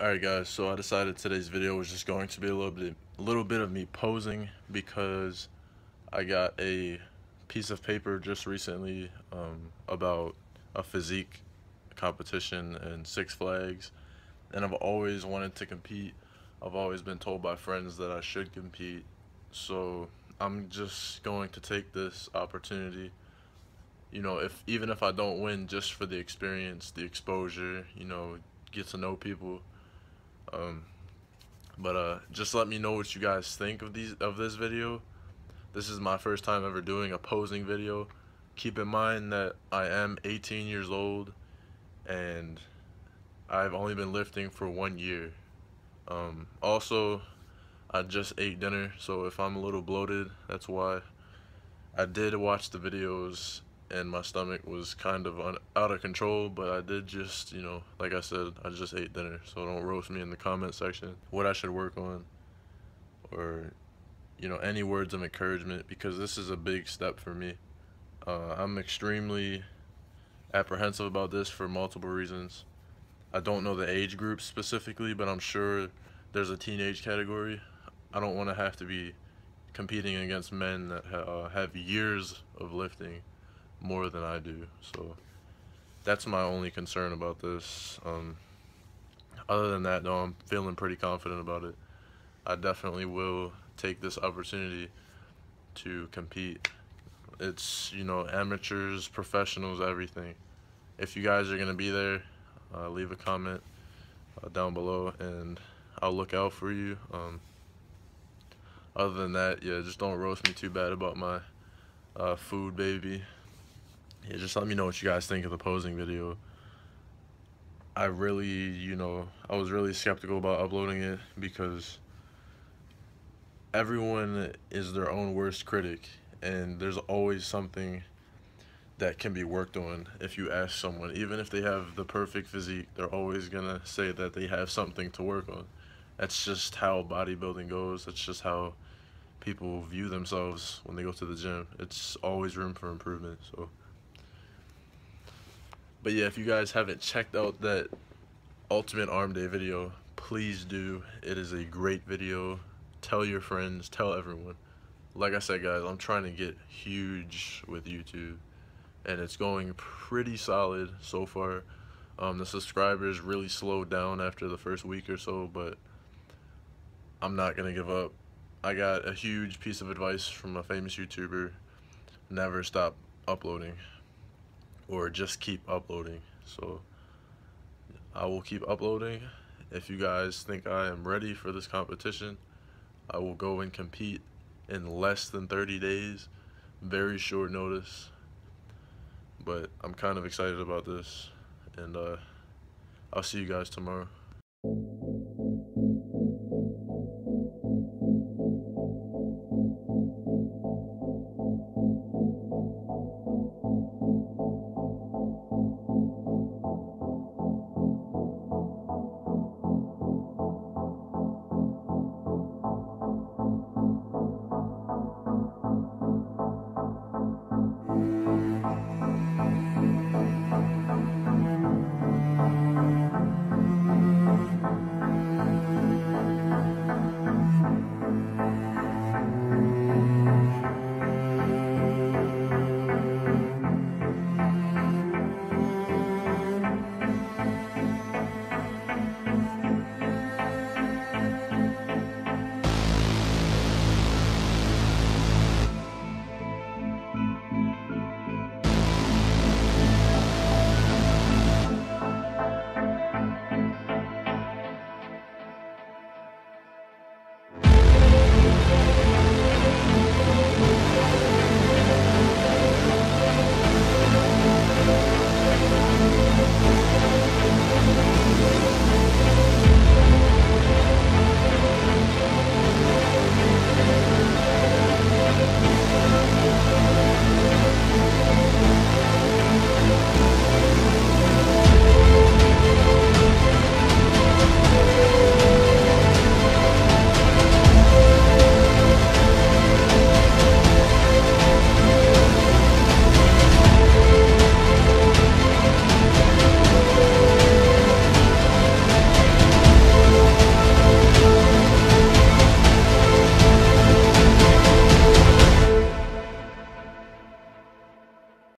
Alright guys, so I decided today's video was just going to be a little bit of me posing because I got a piece of paper just recently about a physique competition in Six Flags, and I've always wanted to compete. I've always been told by friends that I should compete, so I'm just going to take this opportunity, you know, even if I don't win, just for the experience, the exposure, you know, get to know people. Just let me know what you guys think of this video. This is my first time ever doing a posing video. Keep in mind that I am 18 years old and I've only been lifting for 1 year. Also, I just ate dinner, so if I'm a little bloated, that's why. I did watch the videos and my stomach was kind of out of control, but I did just, you know, like I said, I just ate dinner, so don't roast me in the comment section what I should work on, or, you know, any words of encouragement, because this is a big step for me. I'm extremely apprehensive about this for multiple reasons. I don't know the age group specifically, but I'm sure there's a teenage category. I don't want to have to be competing against men that have years of lifting more than I do, so that's my only concern about this. Other than that, though, I'm feeling pretty confident about it. I definitely will take this opportunity to compete. It's, you know, amateurs, professionals, everything. If you guys are gonna be there, leave a comment down below and I'll look out for you. Other than that, yeah, just don't roast me too bad about my food, baby. Yeah, just let me know what you guys think of the posing video. I really, you know, I was really skeptical about uploading it because everyone is their own worst critic, and there's always something that can be worked on. If you ask someone, even if they have the perfect physique, they're always gonna say that they have something to work on. That's just how bodybuilding goes. That's just how people view themselves when they go to the gym. It's always room for improvement, so. But yeah, if you guys haven't checked out that Ultimate Arm Day video, please do. It is a great video. Tell your friends, tell everyone. Like I said, guys, I'm trying to get huge with YouTube, and it's going pretty solid so far. The subscribers really slowed down after the first week or so, but I'm not gonna give up. I got a huge piece of advice from a famous YouTuber: never stop uploading. Or just keep uploading. So I will keep uploading. If you guys think I am ready for this competition, I will go and compete in less than 30 days. Very short notice. But I'm kind of excited about this. And I'll see you guys tomorrow.